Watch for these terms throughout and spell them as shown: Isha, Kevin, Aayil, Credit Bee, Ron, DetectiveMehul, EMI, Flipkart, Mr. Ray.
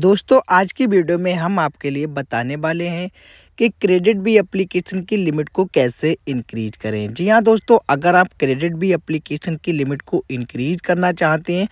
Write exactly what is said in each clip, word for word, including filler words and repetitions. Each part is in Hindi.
दोस्तों आज की वीडियो में हम आपके लिए बताने वाले हैं कि क्रेडिट बी एप्लीकेशन की लिमिट को कैसे इंक्रीज करें। जी हाँ दोस्तों, अगर आप क्रेडिट बी एप्लीकेशन की लिमिट को इंक्रीज करना चाहते हैं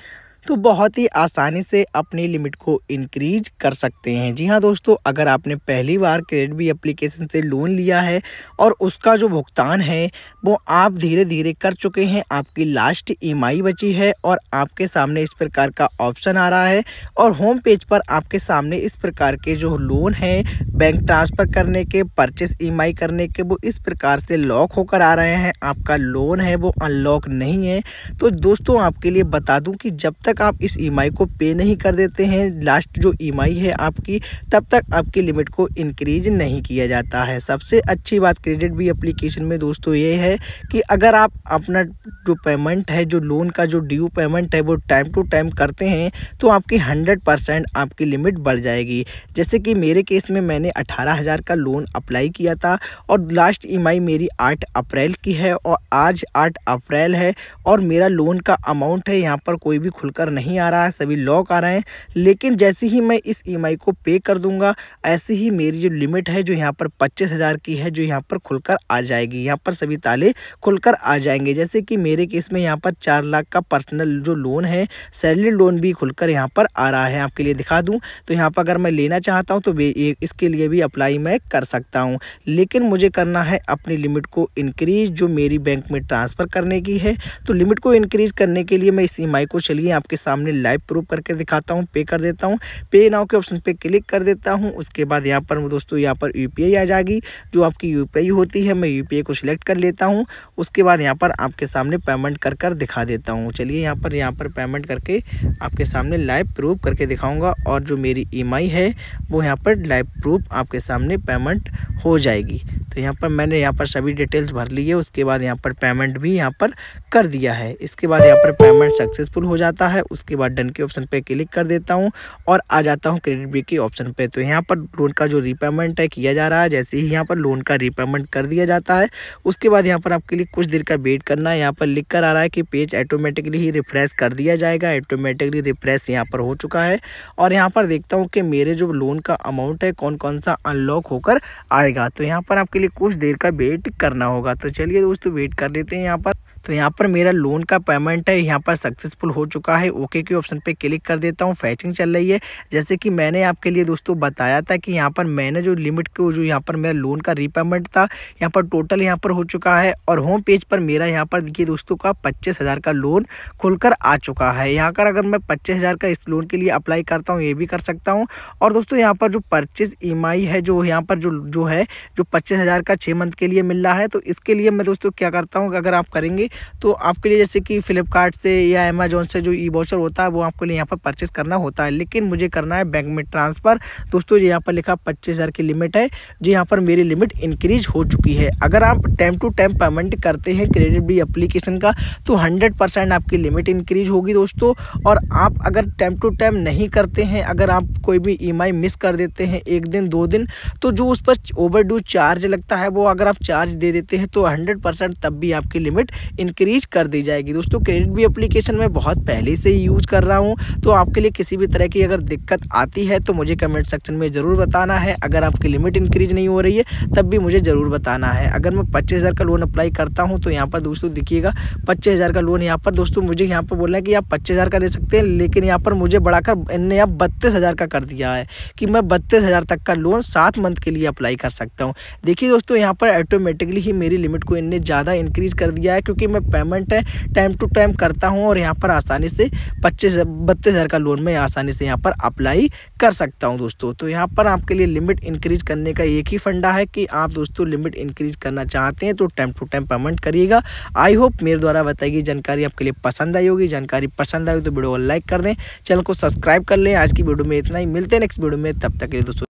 तो बहुत ही आसानी से अपनी लिमिट को इंक्रीज कर सकते हैं। जी हाँ दोस्तों, अगर आपने पहली बार क्रेडिट बी एप्लीकेशन से लोन लिया है और उसका जो भुगतान है वो आप धीरे धीरे कर चुके हैं, आपकी लास्ट ईएमआई बची है और आपके सामने इस प्रकार का ऑप्शन आ रहा है और होम पेज पर आपके सामने इस प्रकार के जो लोन हैं बैंक ट्रांसफ़र करने के, परचेस ईएमआई करने के, वो इस प्रकार से लॉक होकर आ रहे हैं। आपका लोन है वो अनलॉक नहीं है। तो दोस्तों आपके लिए बता दूँ कि जब तक तक आप इस ईएमआई को पे नहीं कर देते हैं, लास्ट जो ईएमआई है आपकी, तब तक आपकी लिमिट को इंक्रीज नहीं किया जाता है। सबसे अच्छी बात क्रेडिट बी एप्लीकेशन में दोस्तों ये है कि अगर आप अपना जो पेमेंट है, जो लोन का जो ड्यू पेमेंट है वो टाइम टू टाइम करते हैं तो आपकी हंड्रेड परसेंट आपकी लिमिट बढ़ जाएगी। जैसे कि मेरे केस में मैंने अठारह हज़ार का लोन अप्लाई किया था और लास्ट ईएमआई मेरी आठ अप्रैल की है और आज आठ अप्रैल है और मेरा लोन का अमाउंट है यहाँ पर कोई भी खुलकर नहीं आ रहा है, सभी लॉक आ रहे हैं। लेकिन जैसे ही मैं इस ईएमआई को पे कर दूंगा ऐसे ही मेरी जो लिमिट है जो यहाँ पर पच्चीस हज़ार की है जो यहाँ पर खुलकर आ जाएगी, यहाँ पर सभी ताले खुलकर आ जाएंगे। जैसे कि मेरे केस में यहाँ पर चार लाख का पर्सनल जो लोन है, सैलरी लोन भी खुलकर यहाँ पर आ रहा है। आपके लिए दिखा दूँ तो यहाँ पर अगर मैं लेना चाहता हूँ तो इसके लिए भी अप्लाई मैं कर सकता हूँ, लेकिन मुझे करना है अपनी लिमिट को इंक्रीज जो मेरी बैंक में ट्रांसफ़र करने की है। तो लिमिट को इंक्रीज करने के लिए मैं इस ईएमआई को चलिए आपके सामने लाइव प्रूफ करके दिखाता हूँ। पे कर देता हूँ, पे नाउ के ऑप्शन पे क्लिक कर देता हूँ। उसके बाद यहाँ पर दोस्तों यहाँ पर यूपीआई आ जाएगी, जो आपकी यूपीआई होती है मैं यूपीआई को सिलेक्ट कर लेता हूँ। उसके बाद यहाँ पर आपके सामने पेमेंट कर कर दिखा देता हूँ। चलिए यहाँ पर यहाँ पर पेमेंट करके आपके सामने लाइव प्रूफ करके दिखाऊँगा और जो मेरी ईएमआई है वो यहाँ पर लाइव प्रूफ आपके सामने पेमेंट हो जाएगी। तो यहाँ पर मैंने यहाँ पर सभी डिटेल्स भर ली है, उसके बाद यहाँ पर पेमेंट भी यहाँ पर कर दिया है। इसके बाद यहाँ पर पेमेंट सक्सेसफुल हो जाता है। उसके बाद डन के ऑप्शन पे क्लिक कर देता हूँ और आ जाता हूँ क्रेडिट बी के ऑप्शन पे। तो यहाँ पर लोन का जो रीपेमेंट है किया जा रहा है। जैसे ही यहाँ पर लोन का रीपेमेंट कर दिया जाता है उसके बाद यहाँ पर आपके लिए कुछ देर का वेट करना है। यहाँ पर लिख कर आ रहा है कि पेज ऑटोमेटिकली ही रिफ्रेश कर दिया जाएगा। ऑटोमेटिकली रिफ्रेश यहाँ पर हो चुका है और यहाँ पर देखता हूँ कि मेरे जो लोन का अमाउंट है कौन कौन सा अनलॉक होकर आएगा। तो यहाँ पर आपके लिए कुछ देर का वेट करना होगा। तो चलिए दोस्तों वेट कर लेते हैं यहाँ पर। तो यहाँ पर मेरा लोन का पेमेंट है यहाँ पर सक्सेसफुल हो चुका है। ओके के ऑप्शन पे क्लिक कर देता हूँ। फैचिंग चल रही है। जैसे कि मैंने आपके लिए दोस्तों बताया था कि यहाँ पर मैंने जो लिमिट को जो यहाँ पर मेरा लोन का रीपेमेंट था यहाँ पर टोटल यहाँ पर हो चुका है और होम पेज पर मेरा यहाँ पर ये दोस्तों का पच्चीस हज़ार का लोन खुलकर आ चुका है। यहाँ पर अगर मैं पच्चीस हज़ार का इस लोन के लिए अप्लाई करता हूँ ये भी कर सकता हूँ। और दोस्तों यहाँ पर जो परचेज ई एम आई है जो यहाँ पर जो जो है जो पच्चीस हज़ार का छः मंथ के लिए मिल रहा है, तो इसके लिए मैं दोस्तों क्या करता हूँ, अगर आप करेंगे तो आपके लिए जैसे कि फ्लिपकार्ट से या अमेजोन से जो ई वाउचर होता है वो आपके लिए यहाँ पर परचेस करना होता है। लेकिन मुझे करना है बैंक में ट्रांसफ़र। दोस्तों ये यहाँ पर लिखा पच्चीस हज़ार की लिमिट है जो यहाँ पर मेरी लिमिट इंक्रीज हो चुकी है। अगर आप टाइम टू टाइम पेमेंट करते हैं क्रेडिट बी एप्लीकेशन का तो हंड्रेड परसेंट आपकी लिमिट इंक्रीज होगी दोस्तों। और आप अगर टाइम टू टाइम नहीं करते हैं, अगर आप कोई भी ई एम आई मिस कर देते हैं एक दिन दो दिन, तो जो उस पर ओवर ड्यू चार्ज लगता है वो अगर आप चार्ज दे देते हैं तो हंड्रेड परसेंट तब भी आपकी लिमिट इंक्रीज कर दी जाएगी। दोस्तों क्रेडिट बी एप्लीकेशन में बहुत पहले से ही यूज कर रहा हूं, तो आपके लिए किसी भी तरह की अगर दिक्कत आती है तो मुझे कमेंट सेक्शन में ज़रूर बताना है। अगर आपकी लिमिट इंक्रीज नहीं हो रही है तब भी मुझे ज़रूर बताना है। अगर मैं पच्चीस हज़ार का लोन अप्लाई करता हूं तो यहां पर दोस्तों देखिएगा पच्चीस हज़ार का लोन यहाँ पर दोस्तों मुझे यहाँ पर बोलना है कि आप पच्चीस हज़ार का ले सकते हैं, लेकिन यहाँ पर मुझे बढ़ाकर इनने आप बत्तीस हज़ार का कर दिया है कि मैं बत्तीस हज़ार तक का लोन सात मंथ के लिए अप्लाई कर सकता हूँ। देखिए दोस्तों यहाँ पर ऑटोमेटिकली ही मेरी लिमिट को इनने ज़्यादा इंक्रीज कर दिया है क्योंकि मैं पेमेंट है टाइम टू टाइम करता हूं और यहां पर आसानी से पच्चीस बत्तीस हज़ार का लोन मैं आसानी से यहां पर अप्लाई कर सकता हूं दोस्तों। तो यहां पर आपके लिए लिमिट इंक्रीज करने का एक ही फंडा है कि आप दोस्तों लिमिट इंक्रीज करना चाहते हैं तो टाइम टू टाइम पेमेंट करिएगा। आई होप मेरे द्वारा बताई गई जानकारी आपके लिए पसंद आई होगी। जानकारी पसंद आई तो वीडियो को लाइक कर दें, चैनल को सब्सक्राइब कर लें। आज की वीडियो में इतना ही, मिलते हैं नेक्स्ट वीडियो में। तब तक के लिए दोस्तों।